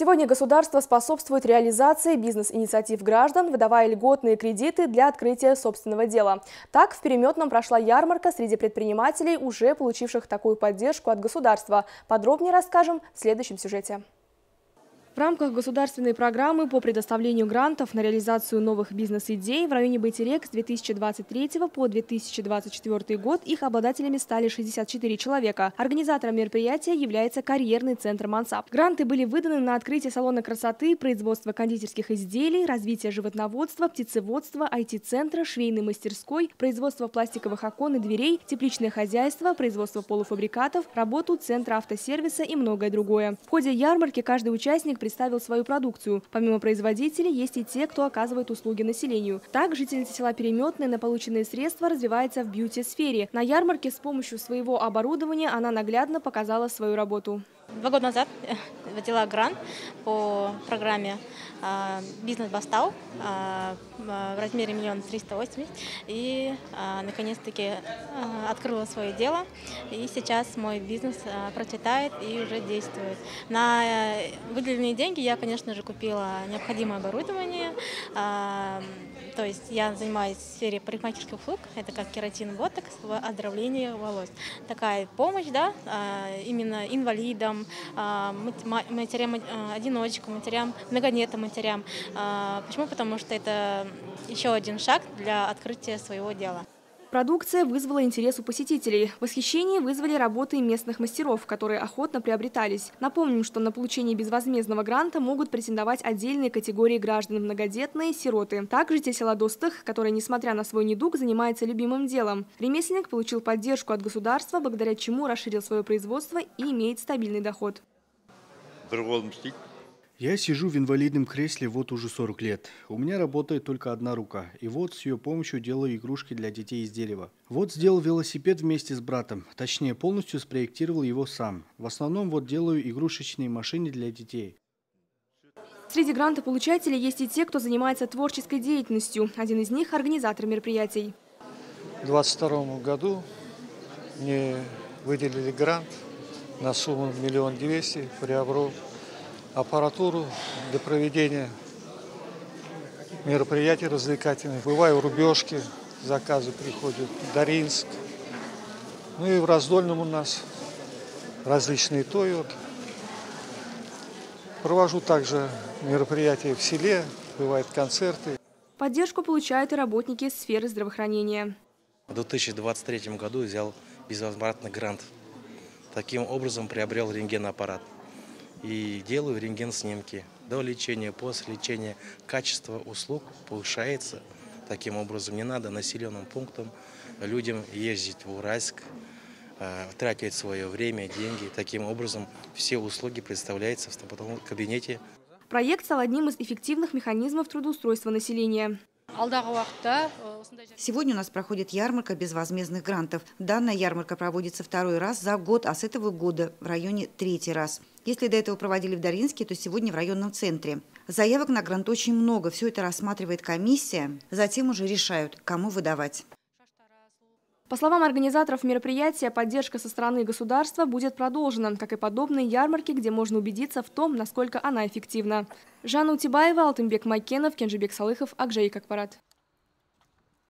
Сегодня государство способствует реализации бизнес-инициатив граждан, выдавая льготные кредиты для открытия собственного дела. Так, в Переметном прошла ярмарка среди предпринимателей, уже получивших такую поддержку от государства. Подробнее расскажем в следующем сюжете. В рамках государственной программы по предоставлению грантов на реализацию новых бизнес-идей в районе Битерек с 2023 по 2024 год их обладателями стали 64 человека. Организатором мероприятия является карьерный центр «Мансап». Гранты были выданы на открытие салона красоты, производство кондитерских изделий, развитие животноводства, птицеводства, IT-центра, швейной мастерской, производство пластиковых окон и дверей, тепличное хозяйство, производство полуфабрикатов, работу центра автосервиса и многое другое. В ходе ярмарки каждый участник представил свою продукцию. Помимо производителей, есть и те, кто оказывает услуги населению. Так, жительница села Переметное на полученные средства развивается в бьюти-сфере. На ярмарке с помощью своего оборудования она наглядно показала свою работу. 2 года назад взяла грант по программе «Бизнес Бастау» в размере 1 380 000. И наконец-таки открыла свое дело. И сейчас мой бизнес процветает и уже действует. На выделенные деньги я, конечно же, купила необходимое оборудование. То есть я занимаюсь в сфере парикмахерских услуг. Это как кератин, ботокс, оздоровление волос. Такая помощь, да, именно инвалидам, матерям-одиночкам, матерям-многодетным матерям. Почему? Потому что это еще один шаг для открытия своего дела. Продукция вызвала интерес у посетителей. Восхищение вызвали работы местных мастеров, которые охотно приобретались. Напомним, что на получение безвозмездного гранта могут претендовать отдельные категории граждан – многодетные, сироты. Также житель села Достых, который, несмотря на свой недуг, занимается любимым делом. Ремесленник получил поддержку от государства, благодаря чему расширил свое производство и имеет стабильный доход. Я сижу в инвалидном кресле вот уже 40 лет. У меня работает только одна рука. И вот с ее помощью делаю игрушки для детей из дерева. Вот сделал велосипед вместе с братом. Точнее, полностью спроектировал его сам. В основном вот делаю игрушечные машины для детей. Среди грантополучателей есть и те, кто занимается творческой деятельностью. Один из них – организатор мероприятий. В 2022 году мне выделили грант на сумму 1 200 000. Приобрел аппаратуру для проведения мероприятий развлекательных. Бываю в Рубежке, заказы приходят, Доринск. Ну и в Раздольном у нас различные тойоты. Провожу также мероприятия в селе, бывают концерты. Поддержку получают и работники сферы здравоохранения. В 2023 году взял безвозвратный грант. Таким образом приобрел рентгенаппарат. И делаю рентген-снимки. До лечения, после лечения качество услуг повышается. Таким образом, не надо населенным пунктам людям ездить в Уральск, тратить свое время, деньги. Таким образом, все услуги представляются в стоматологическом кабинете. Проект стал одним из эффективных механизмов трудоустройства населения. Сегодня у нас проходит ярмарка безвозмездных грантов. Данная ярмарка проводится 2-й раз за год, а с этого года в районе 3-й раз. Если до этого проводили в Доринске, то сегодня в районном центре. Заявок на грант очень много. Все это рассматривает комиссия. Затем уже решают, кому выдавать. По словам организаторов мероприятия, поддержка со стороны государства будет продолжена, как и подобные ярмарки, где можно убедиться в том, насколько она эффективна. Жанна Утибаева, Алтынбек Майкенов, Кенжебек Салыхов, Акжей Каппарат.